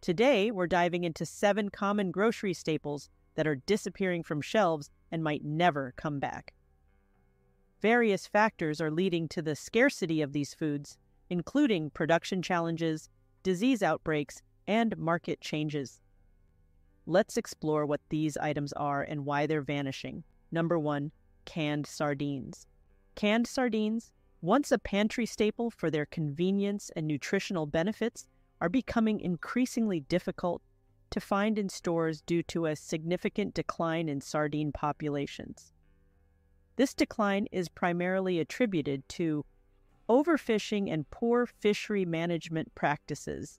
Today, we're diving into 7 common grocery staples that are disappearing from shelves and might never come back. Various factors are leading to the scarcity of these foods, including production challenges, disease outbreaks, and market changes. Let's explore what these items are and why they're vanishing. Number 1, canned sardines. Canned sardines, once a pantry staple for their convenience and nutritional benefits, are becoming increasingly difficult to find in stores due to a significant decline in sardine populations. This decline is primarily attributed to overfishing and poor fishery management practices.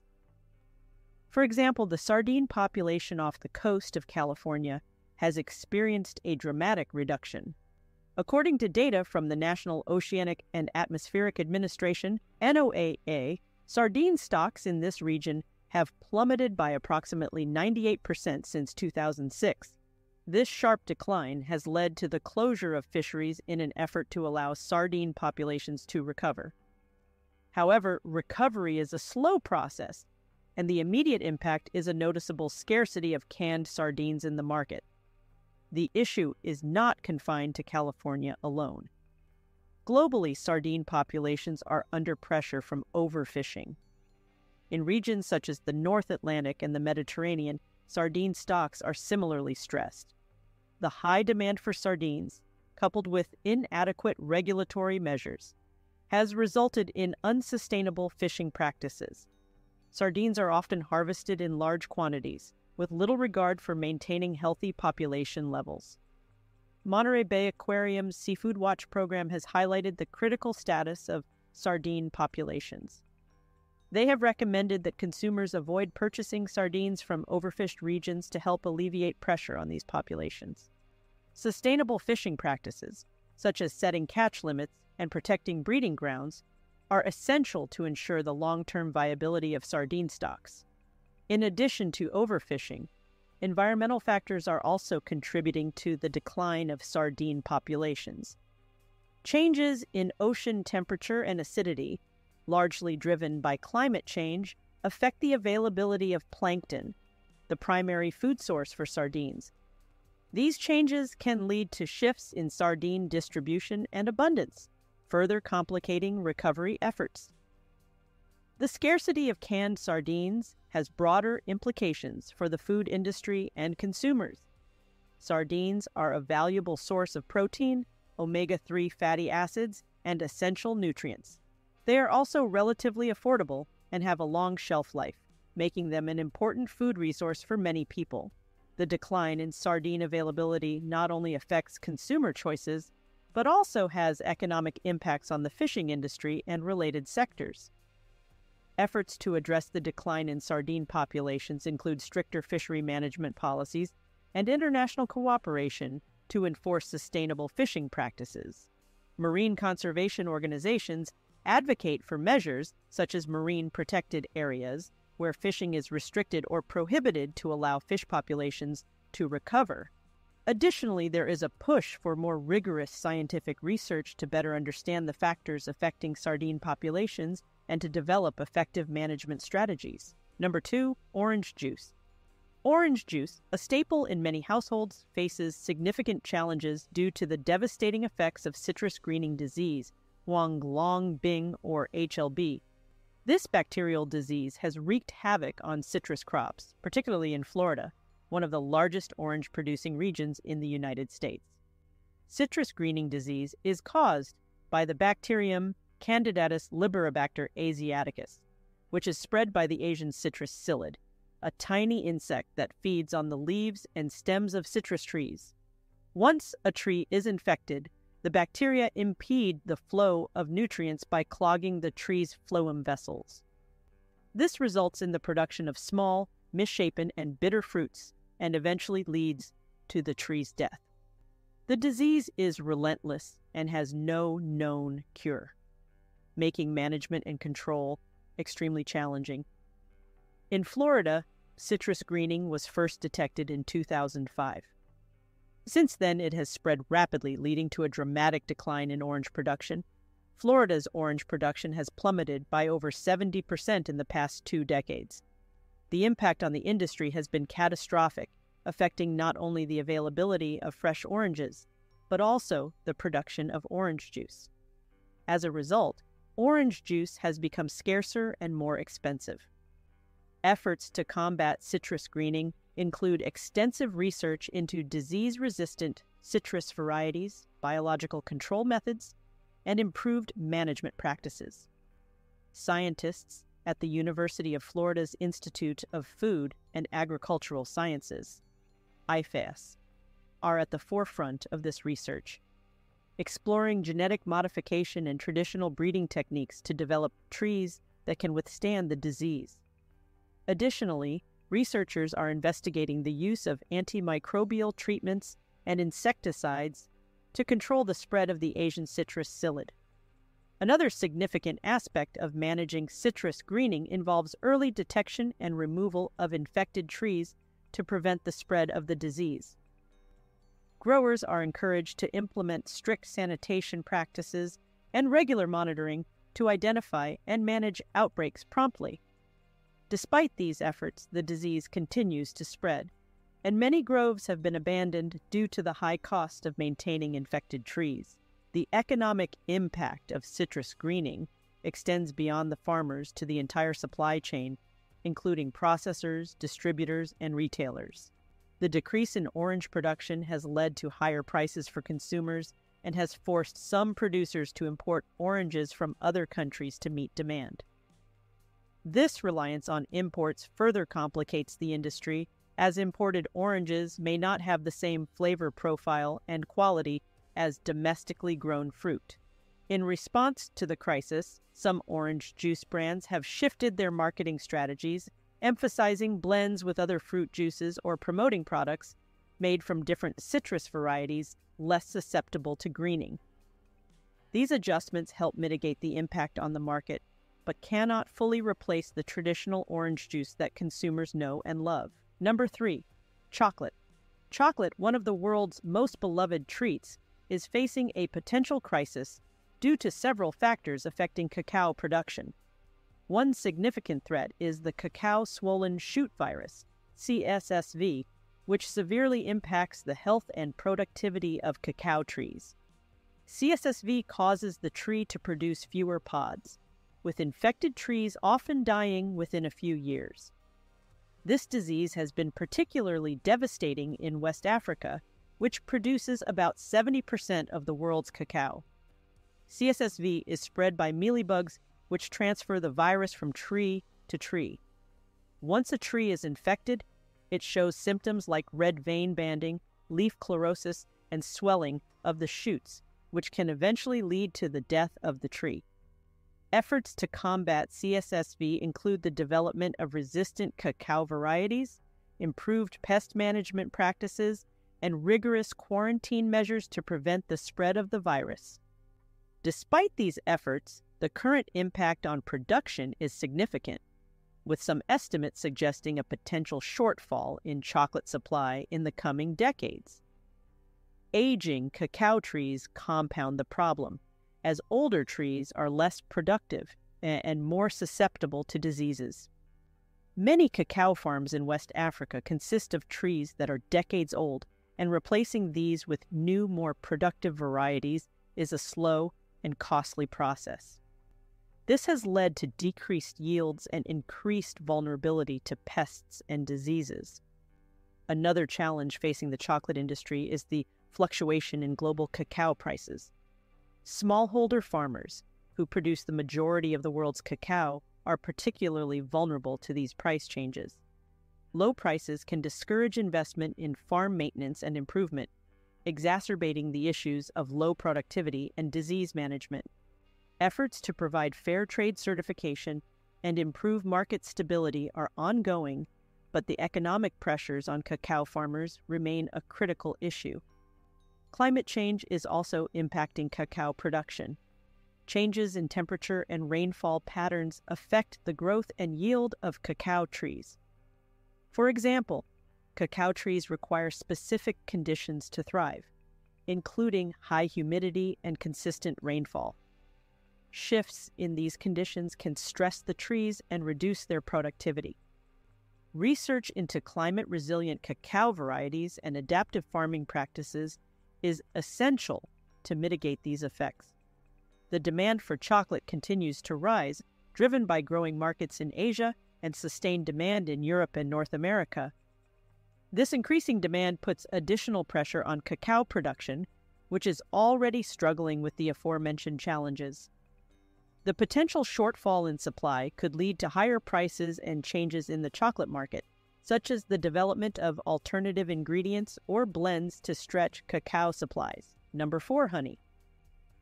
For example, the sardine population off the coast of California has experienced a dramatic reduction. According to data from the National Oceanic and Atmospheric Administration, NOAA, sardine stocks in this region have plummeted by approximately 98% since 2006. This sharp decline has led to the closure of fisheries in an effort to allow sardine populations to recover. However, recovery is a slow process, and the immediate impact is a noticeable scarcity of canned sardines in the market. The issue is not confined to California alone. Globally, sardine populations are under pressure from overfishing. In regions such as the North Atlantic and the Mediterranean, sardine stocks are similarly stressed. The high demand for sardines, coupled with inadequate regulatory measures, has resulted in unsustainable fishing practices. Sardines are often harvested in large quantities, with little regard for maintaining healthy population levels. Monterey Bay Aquarium's Seafood Watch program has highlighted the critical status of sardine populations. They have recommended that consumers avoid purchasing sardines from overfished regions to help alleviate pressure on these populations. Sustainable fishing practices, such as setting catch limits and protecting breeding grounds, are essential to ensure the long-term viability of sardine stocks. In addition to overfishing, environmental factors are also contributing to the decline of sardine populations. Changes in ocean temperature and acidity, largely driven by climate change, affect the availability of plankton, the primary food source for sardines. These changes can lead to shifts in sardine distribution and abundance, further complicating recovery efforts. The scarcity of canned sardines has broader implications for the food industry and consumers. Sardines are a valuable source of protein, omega-3 fatty acids, and essential nutrients. They are also relatively affordable and have a long shelf life, making them an important food resource for many people. The decline in sardine availability not only affects consumer choices, but also has economic impacts on the fishing industry and related sectors. Efforts to address the decline in sardine populations include stricter fishery management policies and international cooperation to enforce sustainable fishing practices. Marine conservation organizations advocate for measures such as marine protected areas where fishing is restricted or prohibited to allow fish populations to recover. Additionally, there is a push for more rigorous scientific research to better understand the factors affecting sardine populations and to develop effective management strategies. Number 2, orange juice. Orange juice, a staple in many households, faces significant challenges due to the devastating effects of citrus greening disease, Huanglongbing, or HLB. This bacterial disease has wreaked havoc on citrus crops, particularly in Florida, one of the largest orange-producing regions in the United States. Citrus greening disease is caused by the bacterium Candidatus Liberibacter asiaticus, which is spread by the Asian citrus psyllid, a tiny insect that feeds on the leaves and stems of citrus trees. Once a tree is infected, the bacteria impede the flow of nutrients by clogging the tree's phloem vessels. This results in the production of small, misshapen, and bitter fruits, and eventually leads to the tree's death. The disease is relentless and has no known cure, making management and control extremely challenging. In Florida, citrus greening was first detected in 2005. Since then, it has spread rapidly, leading to a dramatic decline in orange production. Florida's orange production has plummeted by over 70% in the past 2 decades. The impact on the industry has been catastrophic, affecting not only the availability of fresh oranges, but also the production of orange juice. As a result, orange juice has become scarcer and more expensive. Efforts to combat citrus greening include extensive research into disease-resistant citrus varieties, biological control methods, and improved management practices. Scientists at the University of Florida's Institute of Food and Agricultural Sciences, IFAS, are at the forefront of this research, exploring genetic modification and traditional breeding techniques to develop trees that can withstand the disease. Additionally, researchers are investigating the use of antimicrobial treatments and insecticides to control the spread of the Asian citrus psyllid. Another significant aspect of managing citrus greening involves early detection and removal of infected trees to prevent the spread of the disease. Growers are encouraged to implement strict sanitation practices and regular monitoring to identify and manage outbreaks promptly. Despite these efforts, the disease continues to spread, and many groves have been abandoned due to the high cost of maintaining infected trees. The economic impact of citrus greening extends beyond the farmers to the entire supply chain, including processors, distributors, and retailers. The decrease in orange production has led to higher prices for consumers and has forced some producers to import oranges from other countries to meet demand. This reliance on imports further complicates the industry, as imported oranges may not have the same flavor profile and quality as domestically grown fruit. In response to the crisis, some orange juice brands have shifted their marketing strategies, emphasizing blends with other fruit juices or promoting products made from different citrus varieties less susceptible to greening. These adjustments help mitigate the impact on the market, but cannot fully replace the traditional orange juice that consumers know and love. Number 3, chocolate. Chocolate, one of the world's most beloved treats, is facing a potential crisis due to several factors affecting cacao production. One significant threat is the cacao swollen shoot virus, CSSV, which severely impacts the health and productivity of cacao trees. CSSV causes the tree to produce fewer pods, with infected trees often dying within a few years. This disease has been particularly devastating in West Africa, which produces about 70% of the world's cacao. CSSV is spread by mealybugs, which transfer the virus from tree to tree. Once a tree is infected, it shows symptoms like red vein banding, leaf chlorosis, and swelling of the shoots, which can eventually lead to the death of the tree. Efforts to combat CSSV include the development of resistant cacao varieties, improved pest management practices, and rigorous quarantine measures to prevent the spread of the virus. Despite these efforts, the current impact on production is significant, with some estimates suggesting a potential shortfall in chocolate supply in the coming decades. Aging cacao trees compound the problem, as older trees are less productive and more susceptible to diseases. Many cacao farms in West Africa consist of trees that are decades old, and replacing these with new, more productive varieties is a slow and costly process. This has led to decreased yields and increased vulnerability to pests and diseases. Another challenge facing the chocolate industry is the fluctuation in global cacao prices. Smallholder farmers, who produce the majority of the world's cacao, are particularly vulnerable to these price changes. Low prices can discourage investment in farm maintenance and improvement, exacerbating the issues of low productivity and disease management. Efforts to provide fair trade certification and improve market stability are ongoing, but the economic pressures on cacao farmers remain a critical issue. Climate change is also impacting cacao production. Changes in temperature and rainfall patterns affect the growth and yield of cacao trees. For example, cacao trees require specific conditions to thrive, including high humidity and consistent rainfall. Shifts in these conditions can stress the trees and reduce their productivity. Research into climate-resilient cacao varieties and adaptive farming practices is essential to mitigate these effects. The demand for chocolate continues to rise, driven by growing markets in Asia and sustained demand in Europe and North America. This increasing demand puts additional pressure on cacao production, which is already struggling with the aforementioned challenges. The potential shortfall in supply could lead to higher prices and changes in the chocolate market, such as the development of alternative ingredients or blends to stretch cacao supplies. Number 4, honey.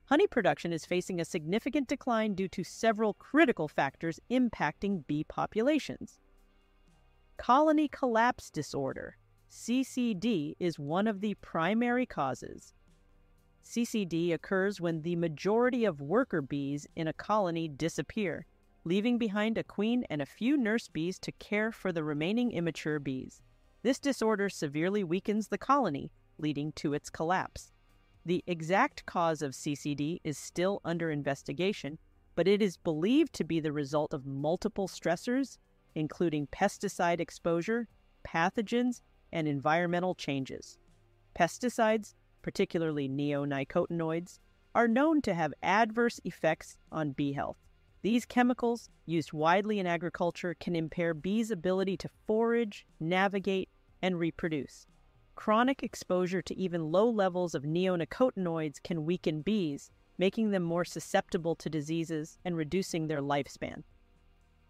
Honey production is facing a significant decline due to several critical factors impacting bee populations. Colony collapse disorder, CCD, is one of the primary causes. CCD occurs when the majority of worker bees in a colony disappear, leaving behind a queen and a few nurse bees to care for the remaining immature bees. This disorder severely weakens the colony, leading to its collapse. The exact cause of CCD is still under investigation, but it is believed to be the result of multiple stressors, including pesticide exposure, pathogens, and environmental changes. Pesticides, particularly neonicotinoids, are known to have adverse effects on bee health. These chemicals, used widely in agriculture, can impair bees' ability to forage, navigate, and reproduce. Chronic exposure to even low levels of neonicotinoids can weaken bees, making them more susceptible to diseases and reducing their lifespan.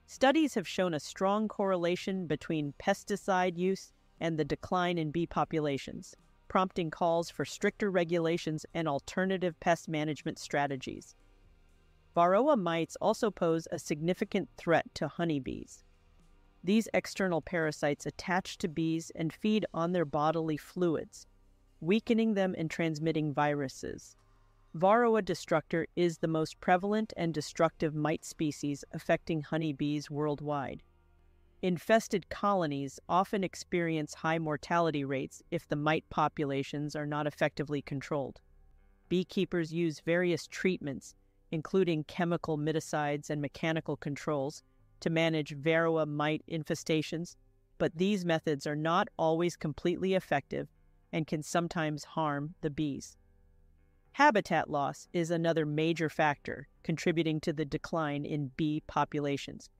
Studies have shown a strong correlation between pesticide use and the decline in bee populations, prompting calls for stricter regulations and alternative pest management strategies. Varroa mites also pose a significant threat to honeybees. These external parasites attach to bees and feed on their bodily fluids, weakening them and transmitting viruses. Varroa destructor is the most prevalent and destructive mite species affecting honeybees worldwide. Infested colonies often experience high mortality rates if the mite populations are not effectively controlled. Beekeepers use various treatments, including chemical miticides and mechanical controls, to manage varroa mite infestations, but these methods are not always completely effective and can sometimes harm the bees. Habitat loss is another major factor contributing to the decline in bee populations.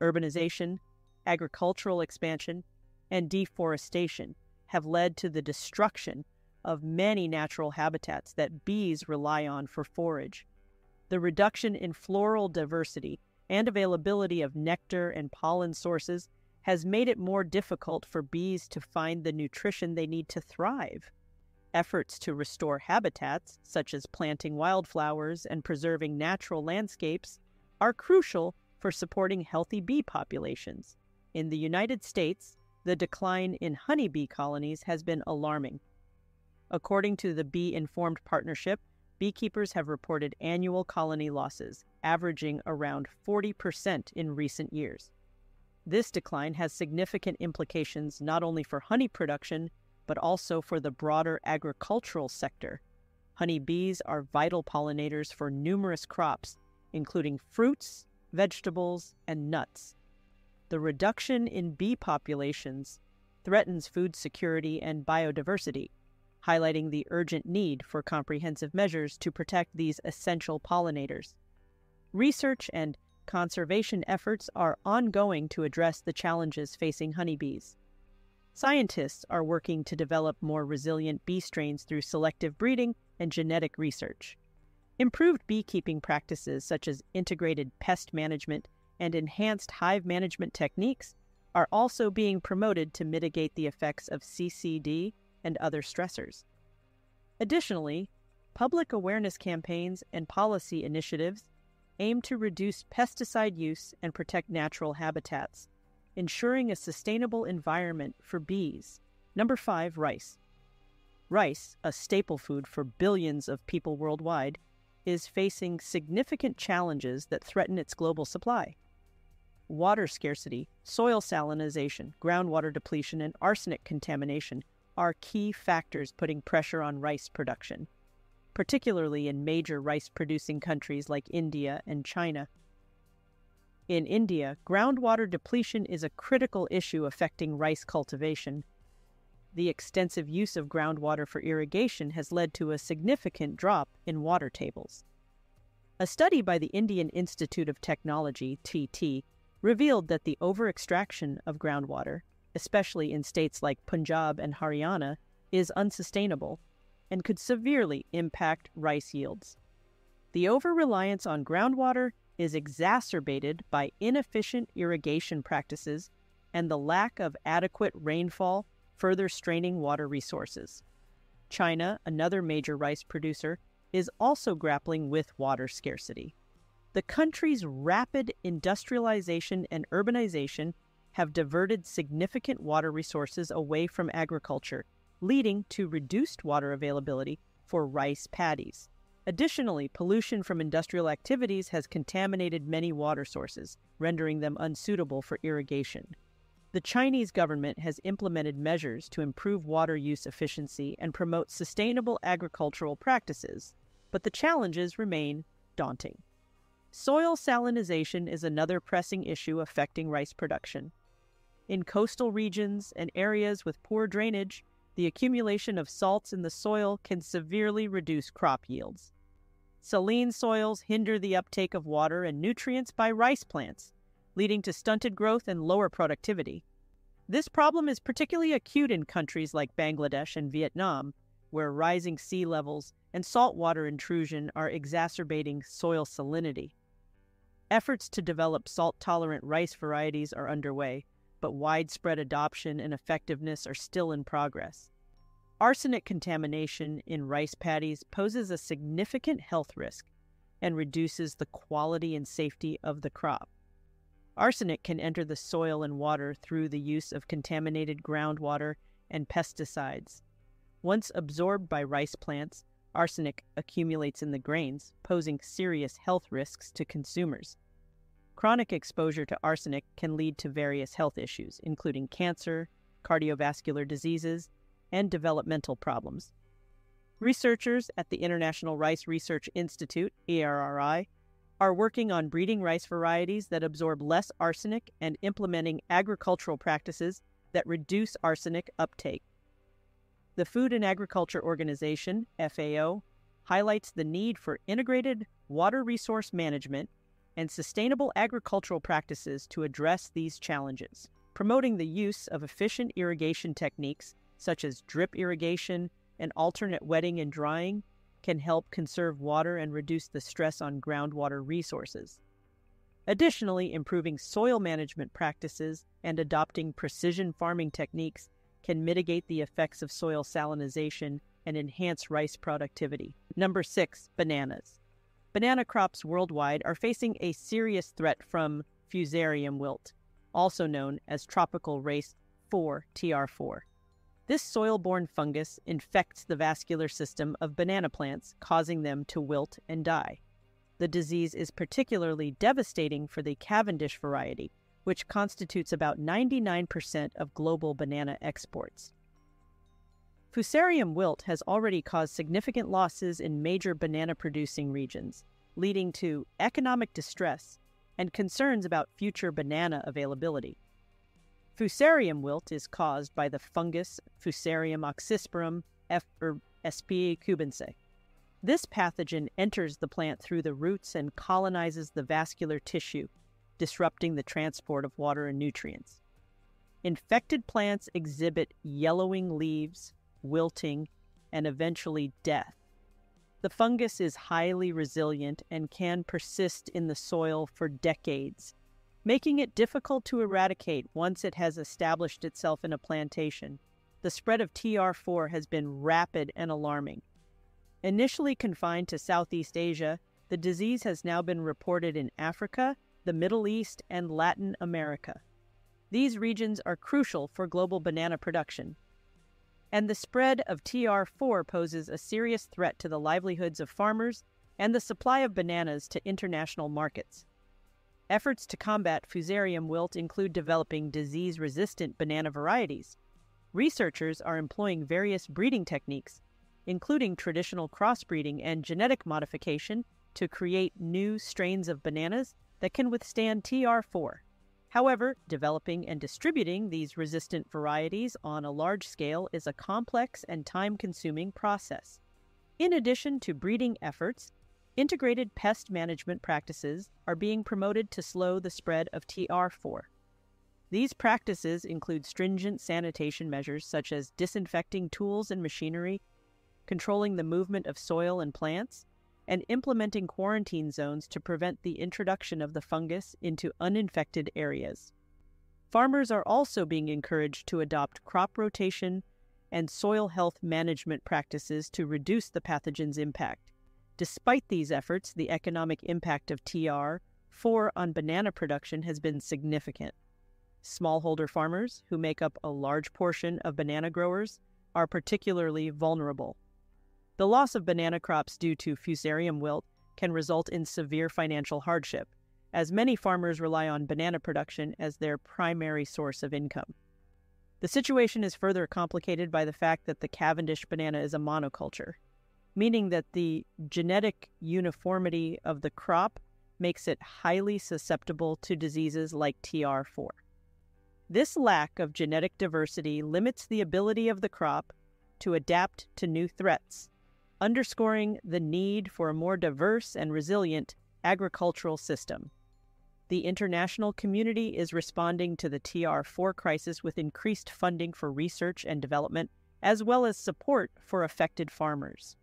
Urbanization, agricultural expansion, and deforestation have led to the destruction of many natural habitats that bees rely on for forage. The reduction in floral diversity and availability of nectar and pollen sources has made it more difficult for bees to find the nutrition they need to thrive. Efforts to restore habitats, such as planting wildflowers and preserving natural landscapes, are crucial for supporting healthy bee populations. In the United States, the decline in honeybee colonies has been alarming. According to the Bee Informed Partnership, beekeepers have reported annual colony losses, averaging around 40% in recent years. This decline has significant implications not only for honey production, but also for the broader agricultural sector. Honeybees are vital pollinators for numerous crops, including fruits, vegetables, and nuts. The reduction in bee populations threatens food security and biodiversity, highlighting the urgent need for comprehensive measures to protect these essential pollinators. Research and conservation efforts are ongoing to address the challenges facing honeybees. Scientists are working to develop more resilient bee strains through selective breeding and genetic research. Improved beekeeping practices such as integrated pest management and enhanced hive management techniques are also being promoted to mitigate the effects of CCD and other stressors. Additionally, public awareness campaigns and policy initiatives aim to reduce pesticide use and protect natural habitats, ensuring a sustainable environment for bees. Number 5, rice. Rice, a staple food for billions of people worldwide, is facing significant challenges that threaten its global supply. Water scarcity, soil salinization, groundwater depletion, and arsenic contamination are key factors putting pressure on rice production, particularly in major rice-producing countries like India and China. In India, groundwater depletion is a critical issue affecting rice cultivation. The extensive use of groundwater for irrigation has led to a significant drop in water tables. A study by the Indian Institute of Technology, TT, revealed that the overextraction of groundwater, especially in states like Punjab and Haryana, is unsustainable and could severely impact rice yields. The over-reliance on groundwater is exacerbated by inefficient irrigation practices and the lack of adequate rainfall, further straining water resources. China, another major rice producer, is also grappling with water scarcity. The country's rapid industrialization and urbanization have diverted significant water resources away from agriculture, leading to reduced water availability for rice paddies. Additionally, pollution from industrial activities has contaminated many water sources, rendering them unsuitable for irrigation. The Chinese government has implemented measures to improve water use efficiency and promote sustainable agricultural practices, but the challenges remain daunting. Soil salinization is another pressing issue affecting rice production. In coastal regions and areas with poor drainage, the accumulation of salts in the soil can severely reduce crop yields. Saline soils hinder the uptake of water and nutrients by rice plants, leading to stunted growth and lower productivity. This problem is particularly acute in countries like Bangladesh and Vietnam, where rising sea levels and saltwater intrusion are exacerbating soil salinity. Efforts to develop salt-tolerant rice varieties are underway, but widespread adoption and effectiveness are still in progress. Arsenic contamination in rice paddies poses a significant health risk and reduces the quality and safety of the crop. Arsenic can enter the soil and water through the use of contaminated groundwater and pesticides. Once absorbed by rice plants, arsenic accumulates in the grains, posing serious health risks to consumers. Chronic exposure to arsenic can lead to various health issues, including cancer, cardiovascular diseases, and developmental problems. Researchers at the International Rice Research Institute, IRRI, are working on breeding rice varieties that absorb less arsenic and implementing agricultural practices that reduce arsenic uptake. The Food and Agriculture Organization, FAO, highlights the need for integrated water resource management and sustainable agricultural practices to address these challenges, promoting the use of efficient irrigation techniques such as drip irrigation and alternate wetting and drying can help conserve water and reduce the stress on groundwater resources. Additionally, improving soil management practices and adopting precision farming techniques can mitigate the effects of soil salinization and enhance rice productivity. Number 6, bananas. Banana crops worldwide are facing a serious threat from Fusarium wilt, also known as tropical race 4 TR4. This soil-borne fungus infects the vascular system of banana plants, causing them to wilt and die. The disease is particularly devastating for the Cavendish variety, which constitutes about 99% of global banana exports. Fusarium wilt has already caused significant losses in major banana-producing regions, leading to economic distress and concerns about future banana availability. Fusarium wilt is caused by the fungus Fusarium oxysporum (FSP cubense). This pathogen enters the plant through the roots and colonizes the vascular tissue, disrupting the transport of water and nutrients. Infected plants exhibit yellowing leaves, wilting, and eventually death. The fungus is highly resilient and can persist in the soil for decades, making it difficult to eradicate once it has established itself in a plantation. The spread of TR4 has been rapid and alarming. Initially confined to Southeast Asia, the disease has now been reported in Africa, the Middle East, and Latin America. These regions are crucial for global banana production, and the spread of TR4 poses a serious threat to the livelihoods of farmers and the supply of bananas to international markets. Efforts to combat Fusarium wilt include developing disease-resistant banana varieties. Researchers are employing various breeding techniques, including traditional crossbreeding and genetic modification, to create new strains of bananas that can withstand TR4. However, developing and distributing these resistant varieties on a large scale is a complex and time-consuming process. In addition to breeding efforts, integrated pest management practices are being promoted to slow the spread of TR4. These practices include stringent sanitation measures such as disinfecting tools and machinery, controlling the movement of soil and plants, and implementing quarantine zones to prevent the introduction of the fungus into uninfected areas. Farmers are also being encouraged to adopt crop rotation and soil health management practices to reduce the pathogen's impact. Despite these efforts, the economic impact of TR4 on banana production has been significant. Smallholder farmers, who make up a large portion of banana growers, are particularly vulnerable. The loss of banana crops due to fusarium wilt can result in severe financial hardship, as many farmers rely on banana production as their primary source of income. The situation is further complicated by the fact that the Cavendish banana is a monoculture, meaning that the genetic uniformity of the crop makes it highly susceptible to diseases like TR4. This lack of genetic diversity limits the ability of the crop to adapt to new threats, underscoring the need for a more diverse and resilient agricultural system. The international community is responding to the TR4 crisis with increased funding for research and development, as well as support for affected farmers.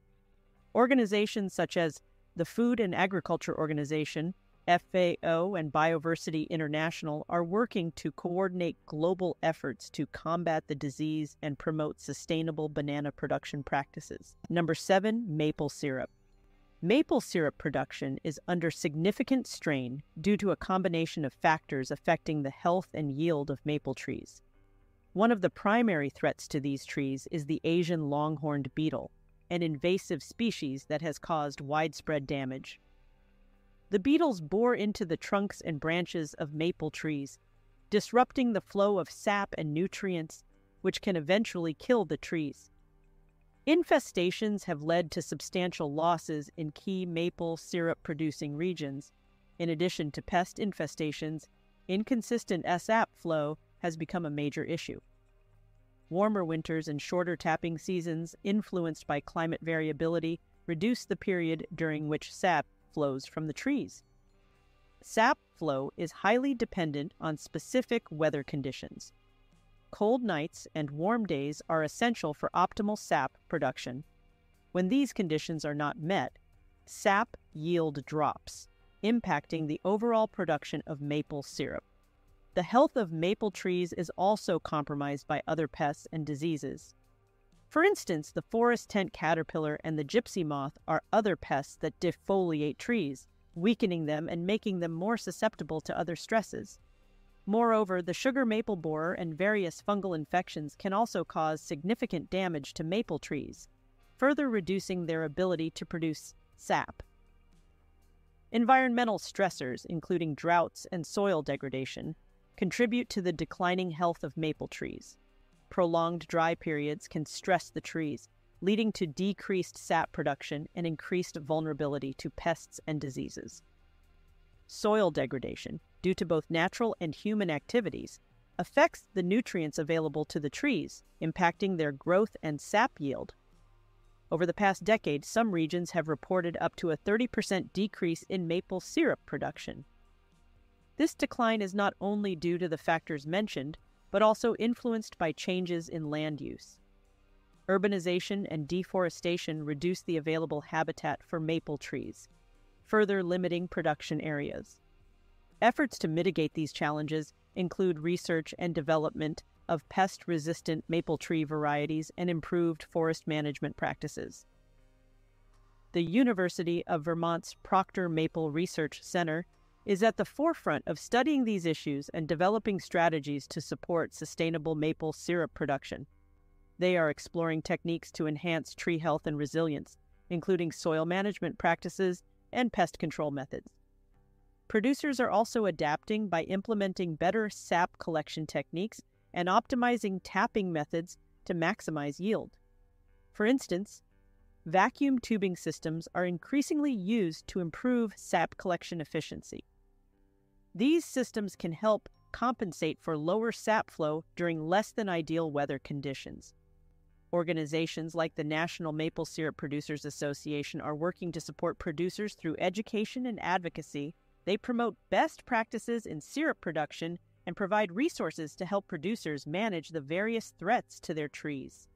Organizations such as the Food and Agriculture Organization, FAO, and Bioversity International are working to coordinate global efforts to combat the disease and promote sustainable banana production practices. Number 7, maple syrup. Maple syrup production is under significant strain due to a combination of factors affecting the health and yield of maple trees. One of the primary threats to these trees is the Asian long-horned beetle, an invasive species that has caused widespread damage. The beetles bore into the trunks and branches of maple trees, disrupting the flow of sap and nutrients, which can eventually kill the trees. Infestations have led to substantial losses in key maple syrup-producing regions. In addition to pest infestations, inconsistent sap flow has become a major issue. Warmer winters and shorter tapping seasons, influenced by climate variability, reduce the period during which sap flows from the trees. Sap flow is highly dependent on specific weather conditions. Cold nights and warm days are essential for optimal sap production. When these conditions are not met, sap yield drops, impacting the overall production of maple syrup. The health of maple trees is also compromised by other pests and diseases. For instance, the forest tent caterpillar and the gypsy moth are other pests that defoliate trees, weakening them and making them more susceptible to other stresses. Moreover, the sugar maple borer and various fungal infections can also cause significant damage to maple trees, further reducing their ability to produce sap. Environmental stressors, including droughts and soil degradation, contribute to the declining health of maple trees. Prolonged dry periods can stress the trees, leading to decreased sap production and increased vulnerability to pests and diseases. Soil degradation, due to both natural and human activities, affects the nutrients available to the trees, impacting their growth and sap yield. Over the past decade, some regions have reported up to a 30% decrease in maple syrup production. This decline is not only due to the factors mentioned, but also influenced by changes in land use. Urbanization and deforestation reduce the available habitat for maple trees, further limiting production areas. Efforts to mitigate these challenges include research and development of pest-resistant maple tree varieties and improved forest management practices. The University of Vermont's Proctor Maple Research Center is at the forefront of studying these issues and developing strategies to support sustainable maple syrup production. They are exploring techniques to enhance tree health and resilience, including soil management practices and pest control methods. Producers are also adapting by implementing better sap collection techniques and optimizing tapping methods to maximize yield. For instance, vacuum tubing systems are increasingly used to improve sap collection efficiency. These systems can help compensate for lower sap flow during less than ideal weather conditions. Organizations like the National Maple Syrup Producers Association are working to support producers through education and advocacy. They promote best practices in syrup production and provide resources to help producers manage the various threats to their trees.